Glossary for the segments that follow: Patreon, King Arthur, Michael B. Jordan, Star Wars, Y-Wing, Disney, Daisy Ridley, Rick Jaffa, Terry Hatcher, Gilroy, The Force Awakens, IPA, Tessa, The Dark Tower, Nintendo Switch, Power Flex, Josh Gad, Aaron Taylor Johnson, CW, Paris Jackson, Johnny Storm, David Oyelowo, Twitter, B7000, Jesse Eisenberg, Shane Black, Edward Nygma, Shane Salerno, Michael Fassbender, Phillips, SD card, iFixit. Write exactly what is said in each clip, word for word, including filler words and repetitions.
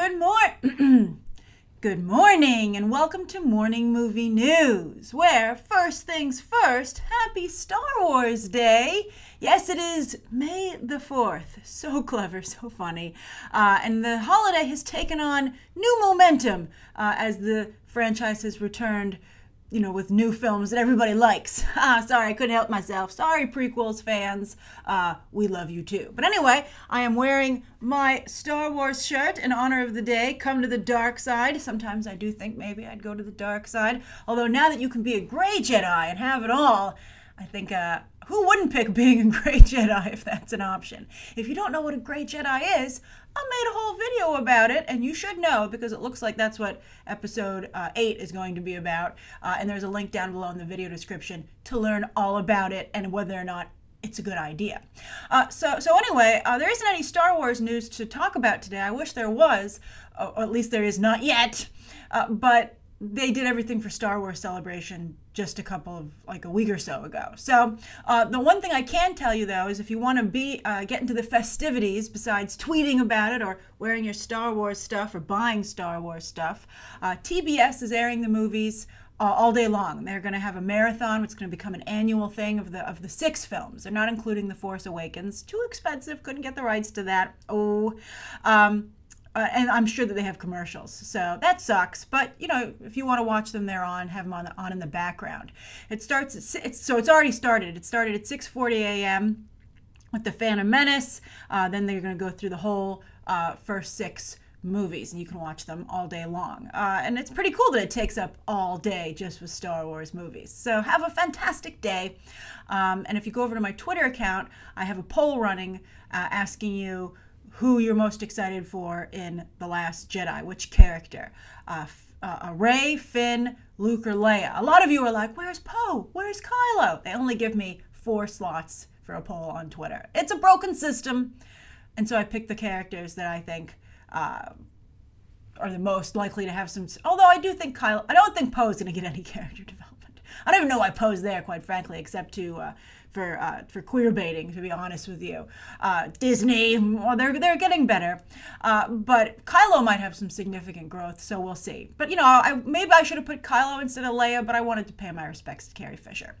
Good morning. Good morning and welcome to Morning Movie News, where first things first, happy Star Wars Day. Yes, it is May the fourth. So clever, so funny. Uh, and the holiday has taken on new momentum uh, as the franchise has returned, you know, with new films that everybody likes. Ah, sorry, I couldn't help myself. Sorry, prequels fans. Uh, we love you too. But anyway, I am wearing my Star Wars shirt in honor of the day. Come to the dark side. Sometimes I do think maybe I'd go to the dark side. Although now that you can be a gray Jedi and have it all, I think uh, who wouldn't pick being a gray Jedi if that's an option? If you don't know what a gray Jedi is, I made a whole video about it, and you should know because it looks like that's what episode uh, eight is going to be about. Uh, and there's a link down below in the video description to learn all about it and whether or not it's a good idea. Uh, so, so anyway, uh, there isn't any Star Wars news to talk about today. I wish there was, or at least there is not yet, uh, but they did everything for Star Wars Celebration just a couple of, like a week or so ago. So uh, the one thing I can tell you, though, is if you want to be uh, get into the festivities, besides tweeting about it or wearing your Star Wars stuff or buying Star Wars stuff, uh, T B S is airing the movies uh, all day long. They're going to have a marathon. It's going to become an annual thing of the, of the six films. They're not including The Force Awakens. Too expensive. Couldn't get the rights to that. Oh. Um, Uh, and I'm sure that they have commercials, so that sucks. But you know, if you want to watch them, they're on. Have them on, the, on in the background. It starts. At, it's, so it's already started. It started at six forty a m with The Phantom Menace. Uh, then they're going to go through the whole uh, first six movies, and you can watch them all day long. Uh, and it's pretty cool that it takes up all day just with Star Wars movies. So have a fantastic day. Um, and if you go over to my Twitter account, I have a poll running uh, asking you who you're most excited for in The Last Jedi, which character. Uh, uh, Rey, Finn, Luke, or Leia. A lot of you are like, where's Poe? Where's Kylo? They only give me four slots for a poll on Twitter. It's a broken system. And so I pick the characters that I think uh, are the most likely to have some... Although I do think Kylo... I don't think Poe's going to get any character development. I don't even know why Poe's there, quite frankly, except to... Uh, for uh, for queer baiting, to be honest with you. Uh, Disney, well, they're, they're getting better. Uh, but Kylo might have some significant growth, so we'll see. But, you know, I, maybe I should have put Kylo instead of Leia, but I wanted to pay my respects to Carrie Fisher.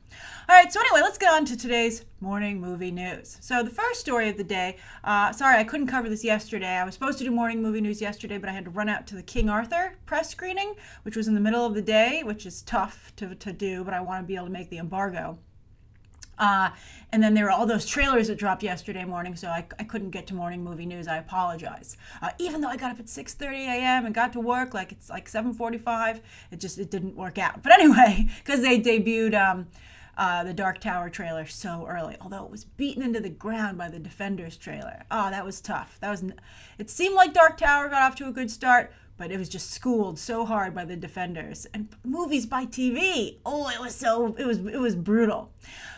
All right, so anyway, let's get on to today's Morning Movie News. So the first story of the day, uh, sorry, I couldn't cover this yesterday. I was supposed to do Morning Movie News yesterday, but I had to run out to the King Arthur press screening, which was in the middle of the day, which is tough to, to do, but I want to be able to make the embargo. Uh, and then there were all those trailers that dropped yesterday morning, so I, I couldn't get to Morning Movie News. I apologize. Uh, even though I got up at six thirty a m and got to work, like it's like seven forty-five, it just it didn't work out. But anyway, because they debuted um, uh, the Dark Tower trailer so early, although it was beaten into the ground by the Defenders trailer. Oh, that was tough. That was. It seemed like Dark Tower got off to a good start, but it was just schooled so hard by the Defenders and movies by T V. Oh, it was so it was it was brutal.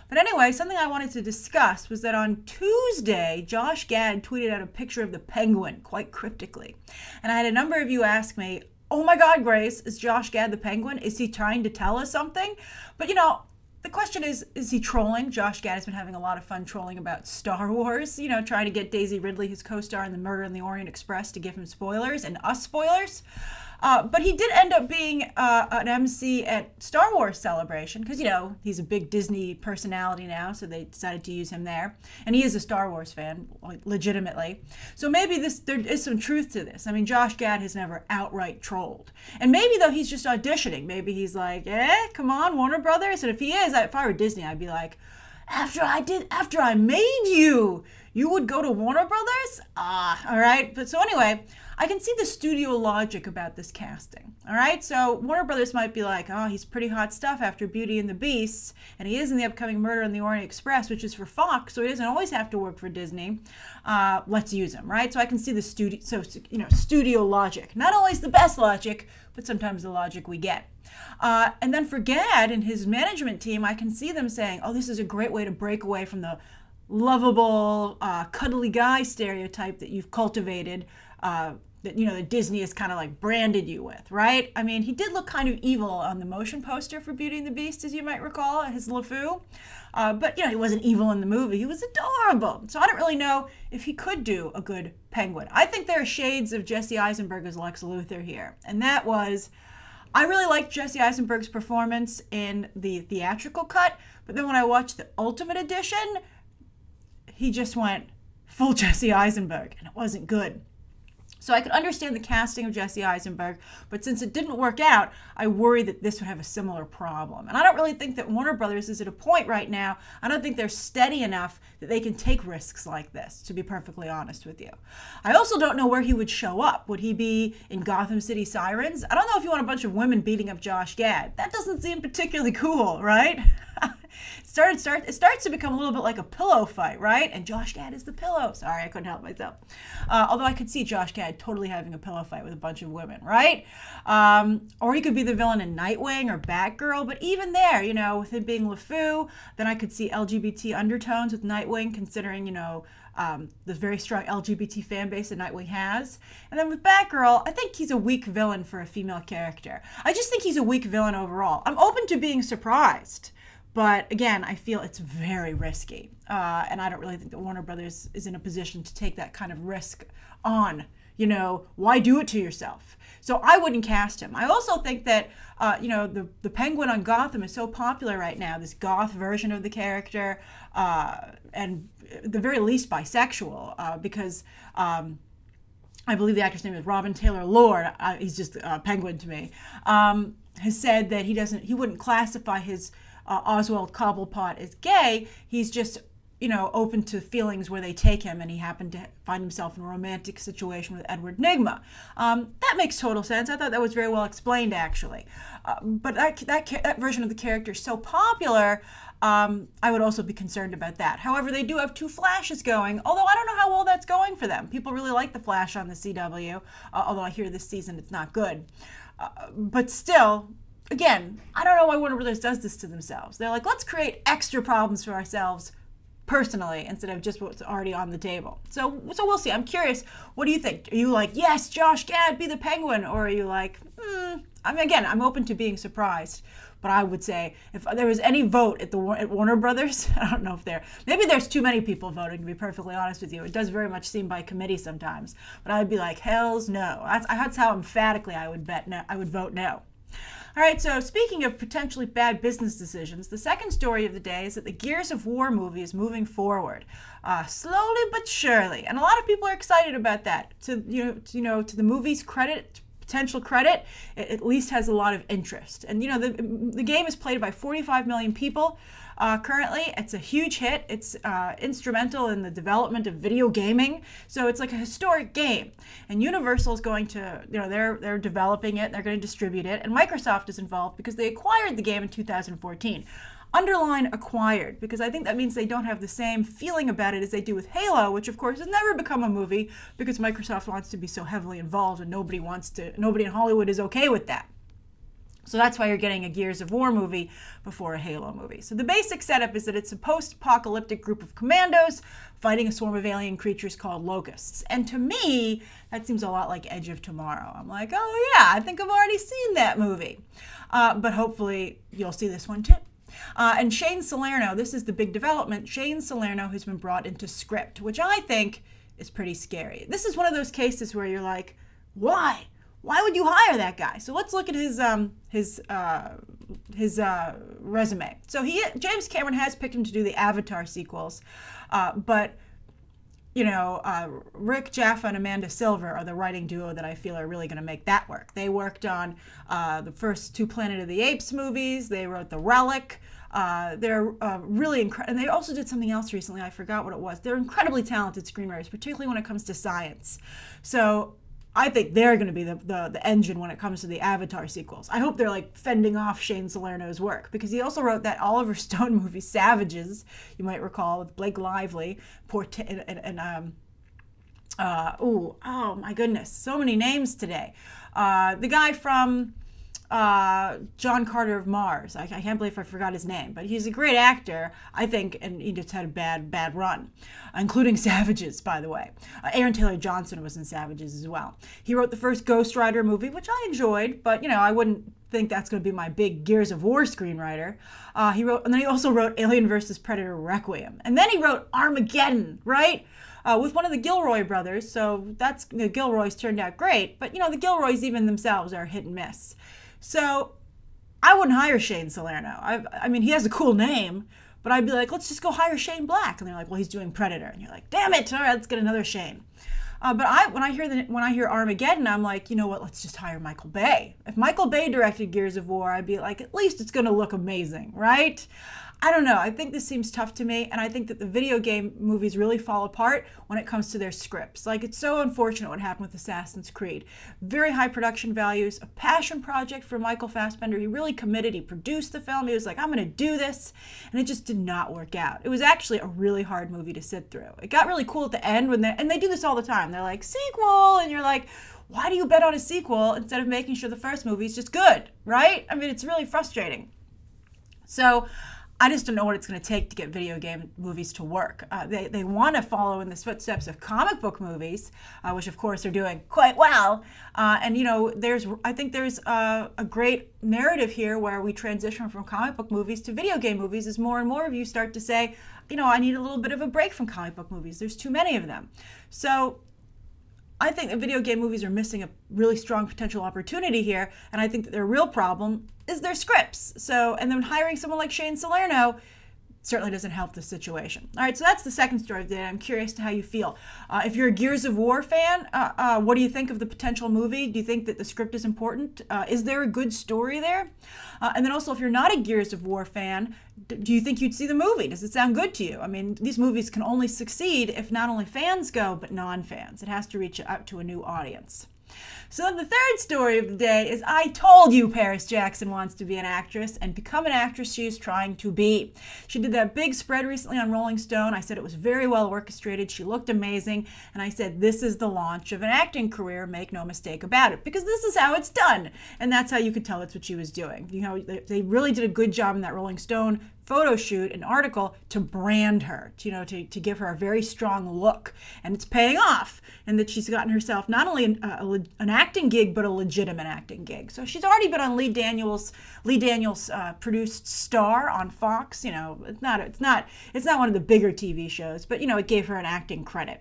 But anyway, something I wanted to discuss was that on Tuesday, Josh Gad tweeted out a picture of the Penguin quite cryptically. And I had a number of you ask me, oh my God, Grace, is Josh Gad the Penguin? Is he trying to tell us something? But you know, the question is, is he trolling? Josh Gad has been having a lot of fun trolling about Star Wars, you know, trying to get Daisy Ridley, his co-star in the Murder on the Orient Express, to give him spoilers and us spoilers. Uh, but he did end up being uh, an M C at Star Wars Celebration because, you know, he's a big Disney personality now, so they decided to use him there. And he is a Star Wars fan, legitimately. So maybe this there is some truth to this. I mean, Josh Gad has never outright trolled. And maybe, though, he's just auditioning. Maybe he's like, eh, come on, Warner Brothers. And if he is, I, if I were Disney, I'd be like, after I did, after I made you, you would go to Warner Brothers? Ah, all right. But so anyway... I can see the studio logic about this casting, all right? So Warner Brothers might be like, oh, he's pretty hot stuff after Beauty and the Beast, and he is in the upcoming Murder on the Orient Express, which is for Fox, so he doesn't always have to work for Disney. Uh, let's use him, right? So I can see the studio, so, you know, studio logic. Not always the best logic, but sometimes the logic we get. Uh, and then for Gad and his management team, I can see them saying, oh, this is a great way to break away from the lovable, uh, cuddly guy stereotype that you've cultivated, uh, that, you know, that Disney has kind of like branded you with, right? I mean, he did look kind of evil on the motion poster for Beauty and the Beast, as you might recall, his LeFou. Uh, but, you know, he wasn't evil in the movie. He was adorable. So I don't really know if he could do a good Penguin. I think there are shades of Jesse Eisenberg as Lex Luthor here. And that was, I really liked Jesse Eisenberg's performance in the theatrical cut, but then when I watched the Ultimate Edition, he just went full Jesse Eisenberg, and it wasn't good. So I could understand the casting of Jesse Eisenberg, but since it didn't work out, I worry that this would have a similar problem. And I don't really think that Warner Brothers is at a point right now. I don't think they're steady enough that they can take risks like this, to be perfectly honest with you. I also don't know where he would show up. Would he be in Gotham City Sirens? I don't know if you want a bunch of women beating up Josh Gad. That doesn't seem particularly cool, right? It, started, start, it starts to become a little bit like a pillow fight, right? And Josh Gad is the pillow. Sorry, I couldn't help myself. Uh, although I could see Josh Gad totally having a pillow fight with a bunch of women, right? Um, or he could be the villain in Nightwing or Batgirl. But even there, you know, with him being LeFou, then I could see L G B T undertones with Nightwing, considering, you know, Um, the very strong L G B T fan base that Nightwing has. And then with Batgirl, I think he's a weak villain for a female character. I just think he's a weak villain overall. I'm open to being surprised, but again, I feel it's very risky. Uh, and I don't really think that Warner Brothers is in a position to take that kind of risk on. You know, why do it to yourself? So I wouldn't cast him. I also think that, uh, you know, the, the Penguin on Gotham is so popular right now, this goth version of the character, uh, and at the very least bisexual, uh, because um, I believe the actor's name is Robin Taylor Lord, uh, he's just uh, Penguin to me, um, has said that he doesn't, he wouldn't classify his uh, Oswald Cobblepot as gay. He's just, you know, open to feelings where they take him, and he happened to find himself in a romantic situation with Edward Nygma. Um, that makes total sense. I thought that was very well explained, actually. Uh, but that, that, that version of the character is so popular, um, I would also be concerned about that. However, they do have two Flashes going, although I don't know how well that's going for them. People really like the Flash on the C W, uh, although I hear this season it's not good. Uh, but still, again, I don't know why Warner Brothers does this to themselves. They're like, let's create extra problems for ourselves personally, instead of just what's already on the table. So, so we'll see. I'm curious. What do you think? Are you like, yes, Josh Gad, be the Penguin? Or are you like, hmm. I mean, again, I'm open to being surprised. But I would say if there was any vote at the at Warner Brothers, I don't know if there, maybe there's too many people voting, to be perfectly honest with you. It does very much seem by committee sometimes. But I'd be like, hells no. That's, that's how emphatically I would bet no, I would vote no. All right, so speaking of potentially bad business decisions, the second story of the day is that the Gears of War movie is moving forward, uh, slowly but surely. And a lot of people are excited about that. To, you know, to, you know, to the movie's credit, potential credit, it at least has a lot of interest. And, you know, the, the game is played by forty-five million people uh, currently. It's a huge hit. It's uh, instrumental in the development of video gaming. So it's like a historic game. And Universal is going to, you know, they're, they're developing it. They're going to distribute it. And Microsoft is involved because they acquired the game in two thousand fourteen. Underline acquired, because I think that means they don't have the same feeling about it as they do with Halo, which of course has never become a movie because Microsoft wants to be so heavily involved, and nobody wants to, nobody in Hollywood is okay with that. So that's why you're getting a Gears of War movie before a Halo movie. So the basic setup is that it's a post-apocalyptic group of commandos fighting a swarm of alien creatures called locusts. And to me, that seems a lot like Edge of Tomorrow. I'm like, oh yeah, I think I've already seen that movie. Uh, but hopefully you'll see this one too. Uh, and Shane Salerno, this is the big development, Shane Salerno has been brought into script, which I think is pretty scary. This is one of those cases where you're like, why? Why would you hire that guy? So let's look at his um, his uh, his uh, resume. So he James Cameron has picked him to do the Avatar sequels, uh, but you know, uh, Rick Jaffa and Amanda Silver are the writing duo that I feel are really going to make that work. They worked on uh, the first two Planet of the Apes movies. They wrote The Relic. Uh, they're uh, really incredible. And they also did something else recently. I forgot what it was. They're incredibly talented screenwriters, particularly when it comes to science. So I think they're going to be the, the, the engine when it comes to the Avatar sequels. I hope they're like fending off Shane Salerno's work, because he also wrote that Oliver Stone movie, Savages, you might recall, with Blake Lively, Port and, and um, uh, ooh, oh my goodness, so many names today. Uh, the guy from uh, John Carter of Mars. I, I can't believe I forgot his name, but he's a great actor, I think, and he just had a bad, bad run, including Savages, by the way. Uh, Aaron Taylor Johnson was in Savages as well. He wrote the first Ghost Rider movie, which I enjoyed, but, you know, I wouldn't think that's going to be my big Gears of War screenwriter. Uh, he wrote, and then he also wrote Alien versus Predator Requiem. And then he wrote Armageddon, right? Uh, with one of the Gilroy brothers, so that's, the Gilroys turned out great, but you know, the Gilroys even themselves are hit and miss. So I wouldn't hire Shane Salerno. I've, I mean, he has a cool name, but I'd be like, let's just go hire Shane Black. And they're like, well, he's doing Predator. And you're like, damn it, all right, let's get another Shane. Uh, but I, when I hear the, when I hear Armageddon, I'm like, you know what? Let's just hire Michael Bay. If Michael Bay directed Gears of War, I'd be like, at least it's going to look amazing, right? I don't know. I think this seems tough to me, and I think that the video game movies really fall apart when it comes to their scripts. Like, it's so unfortunate what happened with Assassin's Creed. Very high production values, a passion project for Michael Fassbender. He really committed. He produced the film. He was like, I'm going to do this, and it just did not work out. It was actually a really hard movie to sit through. It got really cool at the end when they, and they do this all the time. They're like, sequel, and you're like, why do you bet on a sequel instead of making sure the first movie is just good, right? I mean, it's really frustrating. So I just don't know what it's going to take to get video game movies to work. Uh, they they want to follow in the footsteps of comic book movies, uh, which of course are doing quite well. Uh, and you know, there's I think there's a, a great narrative here where we transition from comic book movies to video game movies as more and more of you start to say, you know, I need a little bit of a break from comic book movies. There's too many of them. So I think that video game movies are missing a really strong potential opportunity here, and I think that their real problem is their scripts. So, and then hiring someone like Shane Salerno certainly doesn't help the situation. All right, so that's the second story of the day. I'm curious to how you feel. Uh, if you're a Gears of War fan, uh, uh, what do you think of the potential movie? Do you think that the script is important? Uh, is there a good story there? Uh, and then also, if you're not a Gears of War fan, do you think you'd see the movie? Does it sound good to you? I mean, these movies can only succeed if not only fans go, but non-fans. It has to reach out to a new audience. So then the third story of the day is, I told you Paris Jackson wants to be an actress and become an actress she is trying to be. She did that big spread recently on Rolling Stone. I said it was very well orchestrated. She looked amazing. And I said, this is the launch of an acting career. Make no mistake about it, because this is how it's done. And that's how you could tell that's what she was doing. You know, they really did a good job in that Rolling Stone photo shoot, an article, to brand her, to, you know, to, to give her a very strong look. And it's paying off, and that she's gotten herself not only an, uh, a, an acting gig, but a legitimate acting gig. So she's already been on Lee Daniels, Lee Daniels uh, produced Star on Fox. You know, it's not, it's not, it's not one of the bigger T V shows, but you know, it gave her an acting credit.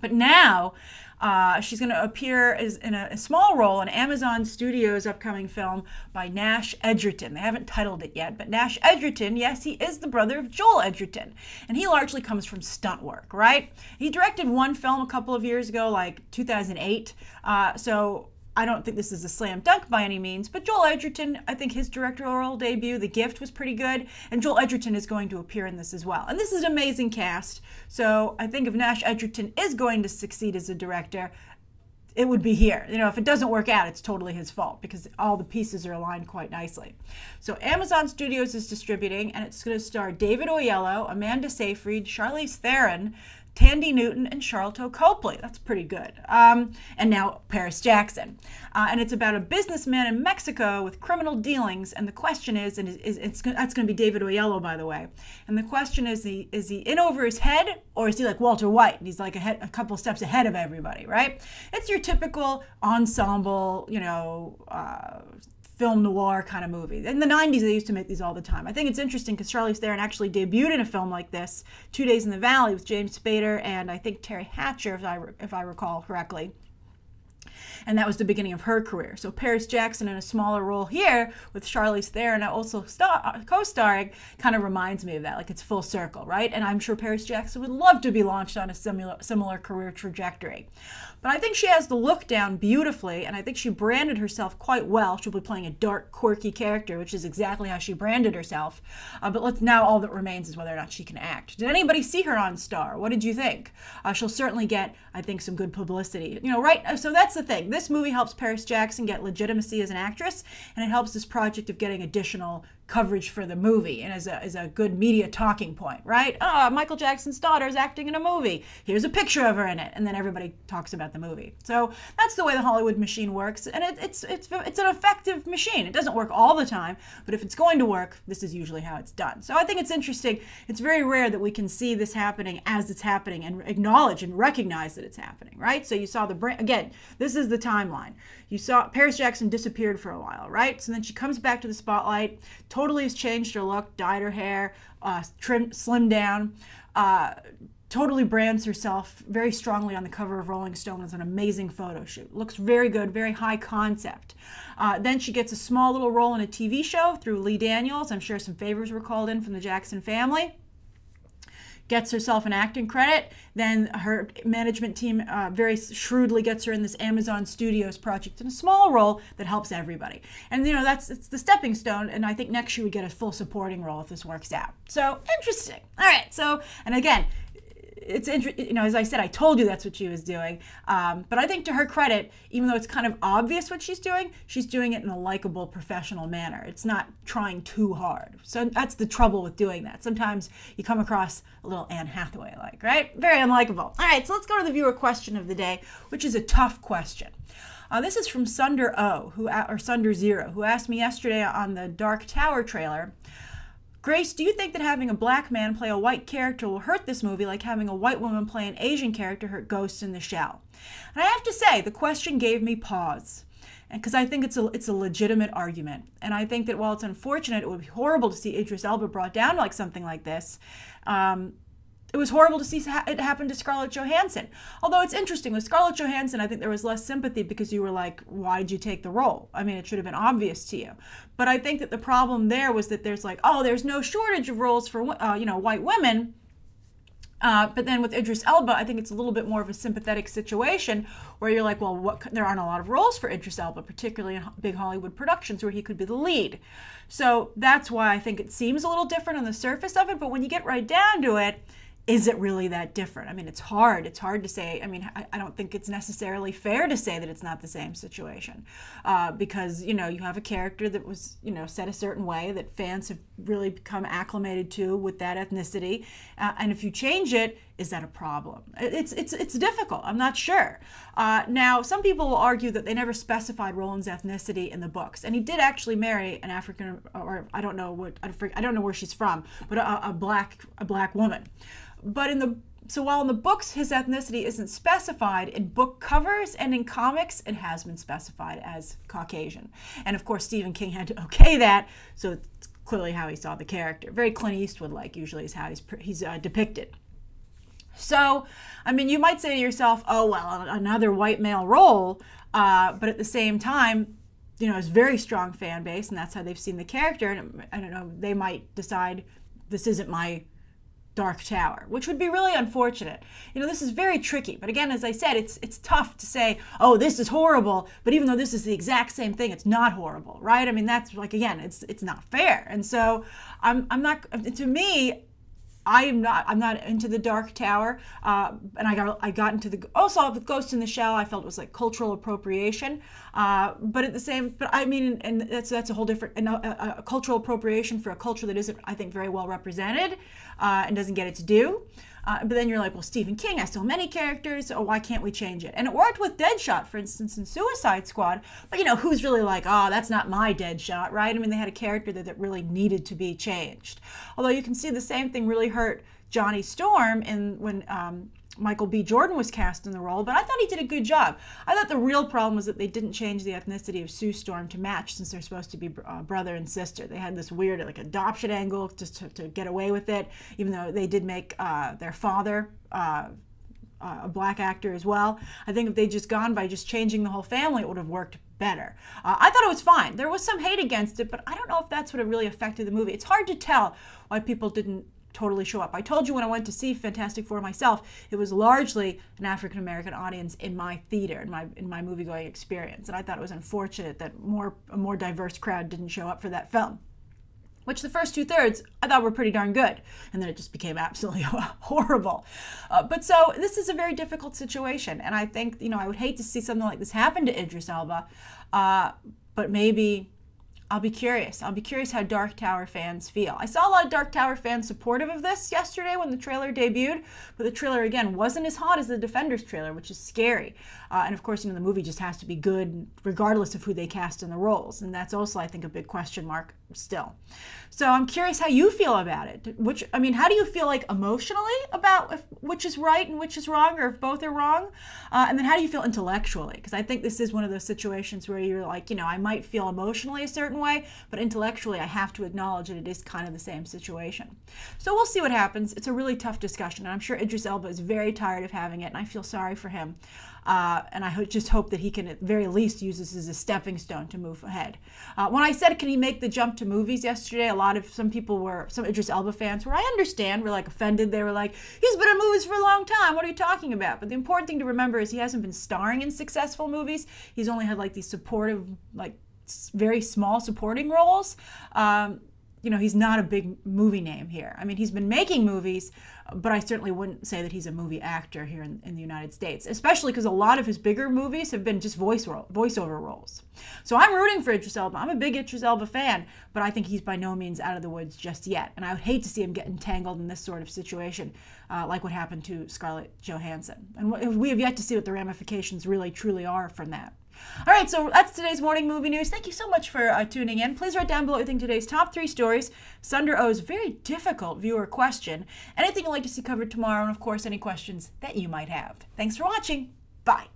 But now uh, she's going to appear as, in a, a small role in Amazon Studios' upcoming film by Nash Edgerton. They haven't titled it yet, but Nash Edgerton, yes, he is the brother of Joel Edgerton, and he largely comes from stunt work, right? He directed one film a couple of years ago, like two thousand eight, uh, so I don't think this is a slam dunk by any means, but Joel Edgerton, I think his directorial debut, The Gift, was pretty good, and Joel Edgerton is going to appear in this as well. And this is an amazing cast, so I think if Nash Edgerton is going to succeed as a director, it would be here. You know, if it doesn't work out, it's totally his fault, because all the pieces are aligned quite nicely. So Amazon Studios is distributing, and it's going to star David Oyelowo, Amanda Seyfried, Charlize Theron, Tandy Newton, and Charlton Copley. That's pretty good. Um, and now Paris Jackson. Uh, and it's about a businessman in Mexico with criminal dealings. And the question is, and is, it's, that's going to be David Oyelowo, by the way. And the question is, he, is he in over his head, or is he like Walter White? And he's like a, head, a couple steps ahead of everybody, right? It's your typical ensemble, you know, uh, film noir kind of movie. In the nineties, they used to make these all the time. I think it's interesting because Charlize Theron actually debuted in a film like this, Two Days in the Valley, with James Spader and I think Terry Hatcher, if I, if I recall correctly. And that was the beginning of her career. So Paris Jackson in a smaller role here with Charlize Theron also co-starring kind of reminds me of that. Like, it's full circle, right? And I'm sure Paris Jackson would love to be launched on a similar, similar career trajectory. But I think she has the look down beautifully, and I think she branded herself quite well. She'll be playing a dark, quirky character, which is exactly how she branded herself. Uh, but let's, now all that remains is whether or not she can act. Did anybody see her on Star? What did you think? Uh, she'll certainly get, I think, some good publicity. You know, right? So that's the thing. This movie helps Paris Jackson get legitimacy as an actress, and it helps this project of getting additional coverage for the movie and as a, as a good media talking point, right? Oh, Michael Jackson's daughter is acting in a movie. Here's a picture of her in it. And then everybody talks about the movie. So that's the way the Hollywood machine works. And it, it's, it's, it's an effective machine. It doesn't work all the time, but if it's going to work, this is usually how it's done. So I think it's interesting. It's very rare that we can see this happening as it's happening and acknowledge and recognize that it's happening, right? So you saw the brain, again, this is the timeline. You saw Paris Jackson disappeared for a while, right? So then she comes back to the spotlight, totally has changed her look, dyed her hair, uh, trimmed, slimmed down, uh, totally brands herself very strongly on the cover of Rolling Stone as an amazing photo shoot. Looks very good, very high concept. Uh, then she gets a small little role in a T V show through Lee Daniels. I'm sure some favors were called in from the Jackson family. Gets herself an acting credit. Then her management team uh, very shrewdly gets her in this Amazon Studios project in a small role that helps everybody. And, you know, that's it's the stepping stone. And I think next year we get a full supporting role if this works out. So interesting. All right. So, and again, it's interesting, you know, as I said, I told you that's what she was doing. Um, but I think to her credit, even though it's kind of obvious what she's doing, she's doing it in a likable, professional manner. It's not trying too hard. So that's the trouble with doing that. Sometimes you come across a little Anne Hathaway-like, right? Very unlikable. All right, so let's go to the viewer question of the day, which is a tough question. Uh, this is from Sunder O, who, or Sunder Zero, who asked me yesterday on the Dark Tower trailer, Grace, do you think that having a black man play a white character will hurt this movie like having a white woman play an Asian character hurt Ghost in the Shell? And I have to say, the question gave me pause, and because I think it's a, it's a legitimate argument. And I think that while it's unfortunate, it would be horrible to see Idris Elba brought down like something like this, um, it was horrible to see it happen to Scarlett Johansson. Although it's interesting, with Scarlett Johansson, I think there was less sympathy because you were like, why'd you take the role? I mean, it should have been obvious to you. But I think that the problem there was that there's like, oh, there's no shortage of roles for, uh, you know, white women. Uh, but then with Idris Elba, I think it's a little bit more of a sympathetic situation where you're like, well, what, there aren't a lot of roles for Idris Elba, particularly in big Hollywood productions where he could be the lead. So that's why I think it seems a little different on the surface of it. But when you get right down to it, is it really that different? I mean, it's hard. It's hard to say. I mean, I, I don't think it's necessarily fair to say that it's not the same situation uh, because, you know, you have a character that was, you know, set a certain way that fans have really become acclimated to with that ethnicity. Uh, and if you change it, is that a problem? It's, it's, it's difficult. I'm not sure. Uh, now, some people will argue that they never specified Roland's ethnicity in the books. And he did actually marry an African, or I don't know what, I don't know where she's from, but a, a black, a black woman. But in the, so while in the books his ethnicity isn't specified, in book covers and in comics it has been specified as Caucasian. And of course Stephen King had to okay that, so it's clearly how he saw the character. Very Clint Eastwood-like usually is how he's, he's uh, depicted. So, I mean, you might say to yourself, oh, well, another white male role, uh, but at the same time, you know, it's a very strong fan base, and that's how they've seen the character, and I don't know, they might decide this isn't my Dark Tower, which would be really unfortunate. You know, this is very tricky, but again, as I said, it's it's tough to say, oh, this is horrible, but even though this is the exact same thing, it's not horrible, right? I mean, that's like, again, it's it's not fair. And so I'm, I'm not, to me, I am not, I'm not into the Dark Tower, uh, and I got, I got into the, also with Ghost in the Shell, I felt it was like cultural appropriation, uh, but at the same, but I mean, and that's, that's a whole different, and a, a cultural appropriation for a culture that isn't, I think, very well represented, uh, and doesn't get its due. Uh, but then you're like, well, Stephen King has so many characters, so why can't we change it? And it worked with Deadshot, for instance, in Suicide Squad. But, you know, who's really like, oh, that's not my Deadshot, right? I mean, they had a character that, that really needed to be changed. Although you can see the same thing really hurt Johnny Storm in, when um, Michael B. Jordan was cast in the role, but I thought he did a good job. I thought the real problem was that they didn't change the ethnicity of Sue Storm to match, since they're supposed to be uh, brother and sister. They had this weird like adoption angle just to, to get away with it, even though they did make uh, their father uh, uh, a black actor as well. I think if they'd just gone by just changing the whole family, it would have worked better. Uh, I thought it was fine. There was some hate against it, but I don't know if that's what really affected the movie. It's hard to tell why people didn't totally show up. I told you when I went to see Fantastic Four myself, it was largely an African-American audience in my theater, in my in my movie-going experience, and I thought it was unfortunate that more a more diverse crowd didn't show up for that film, which the first two-thirds I thought were pretty darn good, and then it just became absolutely horrible. Uh, but so this is a very difficult situation, and I think, you know, I would hate to see something like this happen to Idris Elba, uh, but maybe I'll be curious. I'll be curious how Dark Tower fans feel. I saw a lot of Dark Tower fans supportive of this yesterday when the trailer debuted, but the trailer, again, wasn't as hot as the Defenders trailer, which is scary. Uh, and of course, you know, the movie just has to be good regardless of who they cast in the roles. And that's also, I think, a big question mark still. So I'm curious how you feel about it. Which, I mean, how do you feel like emotionally about if, which is right and which is wrong, or if both are wrong? Uh, and then how do you feel intellectually? Because I think this is one of those situations where you're like, you know, I might feel emotionally a certain way, but intellectually I have to acknowledge that it is kind of the same situation. So we'll see what happens. It's a really tough discussion, and I'm sure Idris Elba is very tired of having it, and I feel sorry for him. Uh, and I ho just hope that he can at very least use this as a stepping stone to move ahead. Uh, when I said, can he make the jump to movies yesterday, a lot of some people were, some Idris Elba fans, where I understand, were like offended. They were like, he's been in movies for a long time. What are you talking about? But the important thing to remember is he hasn't been starring in successful movies. He's only had like these supportive, like, very small supporting roles. Um, you know, he's not a big movie name here. I mean, he's been making movies, but I certainly wouldn't say that he's a movie actor here in, in the United States, especially because a lot of his bigger movies have been just voice role, voiceover roles. So I'm rooting for Idris Elba. I'm a big Idris Elba fan, but I think he's by no means out of the woods just yet. And I would hate to see him get entangled in this sort of situation, uh, like what happened to Scarlett Johansson. And we have yet to see what the ramifications really truly are from that. All right, so that's today's morning movie news. Thank you so much for uh, tuning in. Please write down below what you think today's top three stories, Sunder O's very difficult viewer question, anything you'd like to see covered tomorrow, and of course, any questions that you might have. Thanks for watching. Bye.